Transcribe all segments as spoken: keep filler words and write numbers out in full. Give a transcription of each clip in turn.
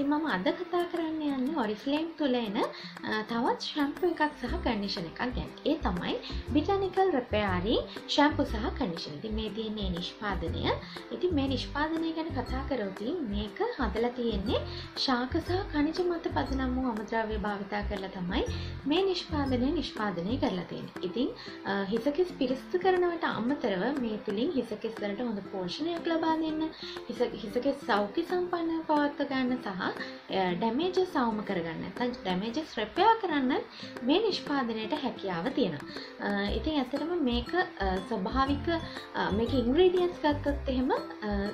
ඉතින් මම අද කතා කරන්න යන්නේ Oriflame තුල එන තවත් ෂැම්පූ එකක් සහ කන්ඩිෂනර් එකක් ගැන. ඒ තමයි Botanical Repairing ෂැම්පූ සහ කන්ඩිෂනර්. ඉතින් මේ තියෙන්නේ නිෂ්පාදනය. ඉතින් මේ නිෂ්පාදනය ගැන කතා කරොත් මේක හදලා තියෙන්නේ ශාක සහ කණිජ මත පදනම් වූ අමද්‍රව්‍ය භාවිතා කරලා තමයි මේ නිෂ්පාදනය නිෂ්පාදනය කරලා තියෙන්නේ. ඉතින් හිසකෙස් පිරිසිදු කරනවට අමතරව මේ තුලින් හිසකෙස් වලට හොඳ පෝෂණයක් ලබා දෙන්න, හිසකෙස් සෞඛ්‍ය සම්පන්නව පවත්වා ගන්න සහ ඩැමේජස් සවම කරගන්න නැත්නම් ඩැමේජස් රිපෙයාර් කරන්න මේ නිෂ්පාදනයේට හැකියාව තියෙනවා. ඉතින් ඇත්තටම මේක ස්වභාවික මේක ඉන්ග්‍රීඩියන්ට්ස් ගත්තොත් එහෙම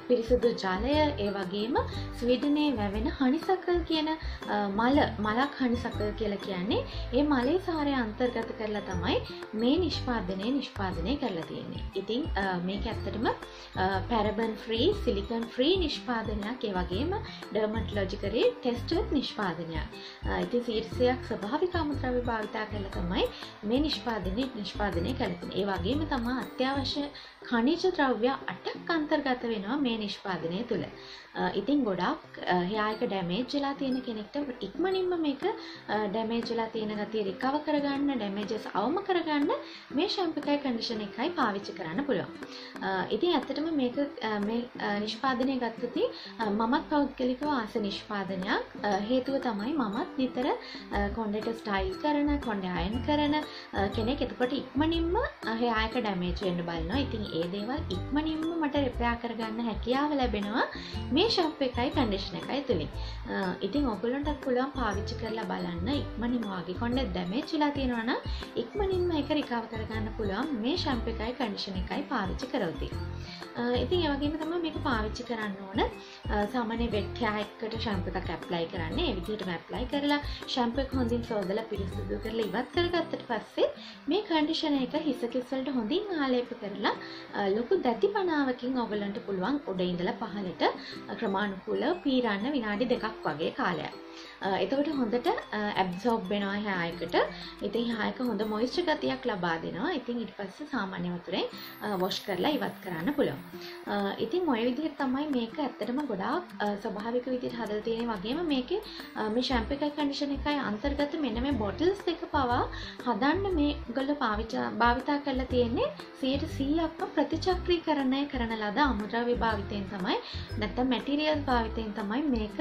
පිරිසිදු ජලය, ඒ වගේම ස්වීඩනයේ වැවෙන හනිසකල් කියන මල, මලක් හනිසකල් කියලා කියන්නේ ඒ මලේ සාරය අන්තර්ගත කරලා තමයි මේ නිෂ්පාදනය නිෂ්පාදනය කරලා තියෙන්නේ. ඉතින් මේක ඇත්තටම පැරබන් ෆ්‍රී, සිලිකන් ෆ්‍රී නිෂ්පාදනයක්, ඒ වගේම ඩර්මටොලොජිකලි ටෙස්ටඩ් නිෂ්පාදනයක්. ඉතින් සීරසයක් ස්වභාවික අමුද්‍රව්‍ය භාවිතා කරලා තමයි මේ නිෂ්පාදනය නිෂ්පාදනය කරන්නේ. ඒ වගේම තමයි අත්‍යවශ්‍ය ඛනිජ ද්‍රව්‍ය අටක් අන්තර්ගත වෙනවා මේ නිෂ්පාදනය තුළ. ඉතින් ගොඩක් හෙයා එක ඩැමේජ් වෙලා තියෙන කෙනෙක්ට ඉක්මනින්ම මේක ඩැමේජ් වෙලා තියෙන ගතිය රිකවර් කරගන්න, ඩැමේජස් අවම කරගන්න මේ ෂැම්පූ එකයි කන්ඩිෂනර් එකයි පාවිච්චි කරන්න පුළුවන්. ඉතින් ඇත්තටම මේක මේ නිෂ්පාදනය ගත්තොත් මමත් පෞද්ගලිකව ආස නිෂ්පාදනයක්. හේතුව තමයි මමත් නිතර කොණ්ඩේට ස්ටයිල් කරන, කොණ්ඩේ අයන් කරන කෙනෙක්. එතකොට ඉක්මනින්ම හෙයා එක ඩැමේජ් වෙන්න බලනවා. ඉතින් ඒ දේවල් ඉක්මනින්ම මට රිපෙයාර් කරගන්න හැකියාව ලැබෙනවා මේ ෂැම්පූ එකයි කන්ඩිෂනර් එකයි තුලින්. ඉතින් ඔයගොල්ලන්ටත් පුළුවන් පාවිච්චි කරලා බලන්න. ඉක්මනින්ම වාගේ කොණ්ඩේ ඩැමේජ් වෙලා තියෙනවා නම් ඉක්මනින්ම ඒක රිකවර් කරගන්න පුළුවන් මේ ෂැම්පූ එකයි කන්ඩිෂනර් එකයි පාවිච්චි කරොත්. ඉතින් ඒ වගේම තමයි මේක පාවිච්චි කරන්න ඕන. සාමාන්‍ය වෙට් හෙයා එකට ෂැම්පූ එකක් ඇප්ලයි කරන්න. ඒ විදිහටම ඇප්ලයි කරලා ෂැම්පූ එක හොඳින් සෝදලා පිරිසිදු කරලා ඉවත් කරගත්තට පස්සේ මේ කන්ඩිෂනර් එක හිසකෙස් වලට හොඳින් ආලේප කරලා ලොකු දැටි පනාවකින් ඔයගලන්ට පුළුවන් උඩ ඉඳලා පහළට ක්‍රමානුකූලව පීරන්න විනාඩි දෙකක් වගේ කාලයක්. එතකොට හොඳට ඇබ්සෝබ් වෙනවා හෙයා එකට. ඉතින් හෙයා එක හොඳ මොයිස්චර් ගතියක් ලබා දෙනවා. ඉතින් ඊට පස්සේ සාමාන්‍ය වතුරෙන් වොෂ් කරලා ඉවත් කරන්න පුළුවන්. ඉතින් ඔය විදිහට තමයි මේක ඇත්තටම ගොඩාක් ස්වභාවික විදිහට හදලා තියෙන වගේම මේකේ මේ ෂැම්පූ එකයි කන්ඩිෂනර් එකයි අන්තර්ගත මෙන්න මේ බොටල්ස් එක පවා හදන්න මේගොල්ලෝ පාවිච්චි භාවිතා කරලා තියෙන්නේ සීයට සීයක්ම ප්‍රතිචක්‍රීකරණය කරන ලද අමුද්‍රව්‍ය භාවිතයෙන් තමයි, නැත්නම් මැටීරියල් භාවිතයෙන් තමයි මේක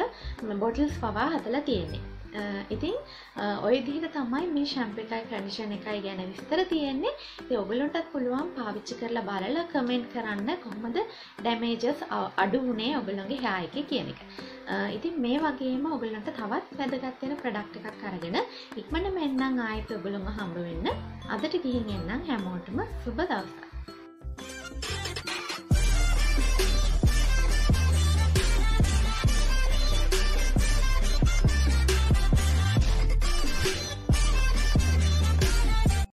බොටල්ස් පවා හදලා තියෙන්නේ. ඉතින් ඔය විදිහට තමයි මේ ෂැම්පූ එකයි කන්ඩිෂනර් එකයි ගැන විස්තර තියෙන්නේ. ඉතින් ඔයගොල්ලන්ටත් පුළුවන් පාවිච්චි කරලා බලලා කමෙන්ට් කරන්න කොහොමද ඩැමේජස් අඩු වුණේ ඔයගොල්ලන්ගේ හෙයා එකේ කියන එක. ඉතින් මේ වගේම ඔයගොල්ලන්ට තවත් වැදගත් වෙන ප්‍රොඩක්ට් එකක් අරගෙන ඉක්මනට මෙන්නම් ආයෙත් ඔයගොල්ලෝම හම්බ වෙන්න. අදට ගිහින් එන්නම් හැමෝටම සුබ දවසක්.